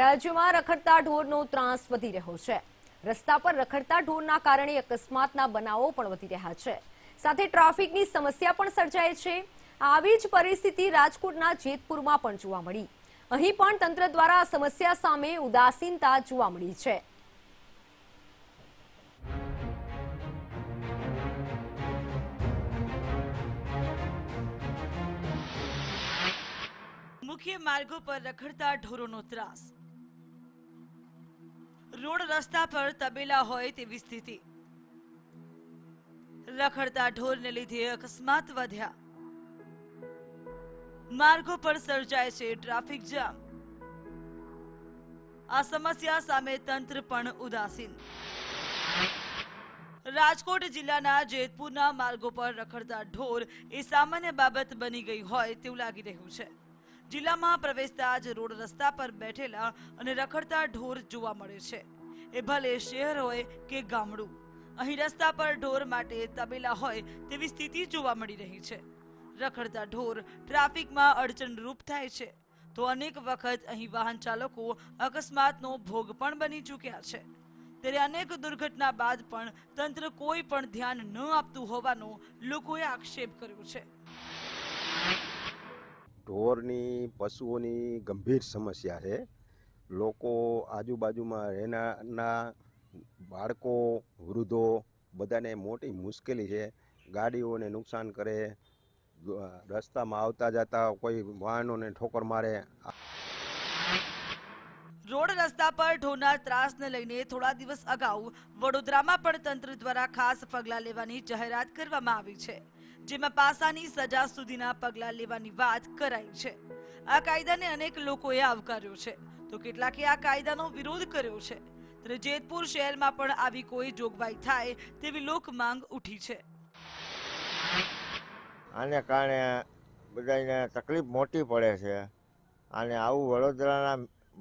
રાજ્યમાં રખડતા ઢોરનો ત્રાસ વધી રહ્યો છે। રસ્તા પર રખડતા ઢોરના કારણે અકસ્માતના બનાવો પણ વધી રહ્યા છે, સાથે ટ્રાફિકની સમસ્યા પણ સર્જાય છે। આવી જ પરિસ્થિતિ રાજકોટના જેતપુરમાં પણ જોવા મળી। અહીં પણ તંત્ર દ્વારા આ સમસ્યા સામે ઉદાસીનતા જોવા મળી છે। मुख्य मार्गों पर रखड़ता ढोरोनो त्रास, रोड रस्ता पर तबेला होय तेवी स्थिति, रखड़ता ढोर ने लीधे अकस्मात वध्या, मार्गों पर सर्जाय छे ट्राफिक जाम। आ समस्या सामे तंत्र पण उदासीन। राजकोट जिल्लाना जेतपुरना मार्गों पर रखड़ता ढोर ए सामान्य बाबत बनी गई होय तेवुं लागी रह्युं छे। जिला में प्रवेशता ज रोड रस्ता पर बैठेला अने रखड़ता ढोर जोवा मळे छे। ए भले शहर होय के गामडुं, अहीं रस्ता पर ढोर माटे तबेला होय तेवी स्थिति जोवा मळी रही छे। रखड़ता ढोर ट्राफिक में अड़चण रूप थाय छे, तो अनेक वखत अहीं वाहन चालको अकस्मातनो भोग पण बनी चूक्या छे। त्यारे अनेक दुर्घटना बाद पण तंत्र कोई पण ध्यान न आपतुं होवानो लोकोए आक्षेप कर्यो छे। ढोरनी पशुओनी गंभीर समस्या है। लोग आजूबाजू में रहना बाळको वृद्धो बधाने मोटी मुश्किली है। गाड़ियों ने नुकसान करे, रस्ता में आता जाता कोई वाहनों ने ठोकर मारे। रोड रस्ता पर ढोरना त्रास ने लईने थोड़ा दिवस अगाऊ वडोदरा में पण तंत्र द्वारा खास पगला लेवानी जाहेरात करवामां आवी छे। जेमा पासानी सजा सुधीना पगला लेवानी वात कराई छे। आ कायदाने अनेक लोकोए आवकार्यो छे, तो केटलाके आ कायदानो विरोध कर्यो छे। त्यारे जेतपुर शहेरमां पण आवी कोई जोगवाई थाय तेवी लोक मांग उठी छे। आने कारणे बधाने तकलीफ मोटी पड़े छे। आने आवुं वडोदराना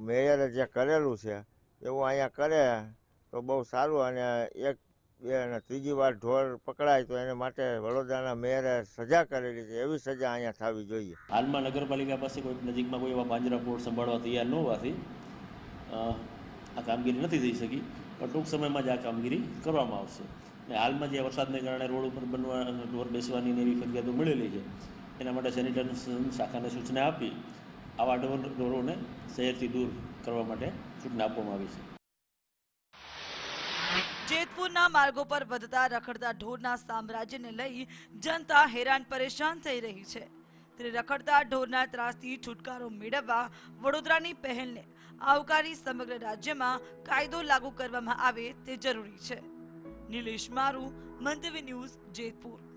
मेयरे जे करेलुं छे एवुं अहींया करे तो बहु सारुं। अने एक तीजी वार ढोर पकड़ाय तो एने माटे वडोदराना मेयरे सजा करेली छे, एवी सजा अहींया थावी जोईए। हालमां नगरपालिका पासे कोई नजीकमां कोई एवा પાંજરાપોળ संभाळवा तैयार न होवाथी आ कामगीरी नथी थई शकी, पण टूंक समयमां ज आ कामगीरी करवामां आवशे। अने हालमां जे वरसादने कारणे रोड उपर बनवा ढोर बेसवानी ने एवी फरियादो मळेली छे, एना माटे सेनिटेशन शाखाने सूचना आपी आवा ढोरोने शहेरथी दूर करवा माटे सूचना आपवामां आवी छे। जेतपुरना मार्गों पर बढ़ता रखड़ता ढोरना साम्राज्य ने लई जनता हैरान परेशान थई रही छे। त्यारे रखड़ता ढोरना त्रासथी छुटकारो मेळववा वडोदरानी पहलने आवकारी समग्र राज्यमां कायदो लागू करवामां आवे ते जरूरी छे। नीलेश मारू, मंतव्य न्यूज, जेतपुर।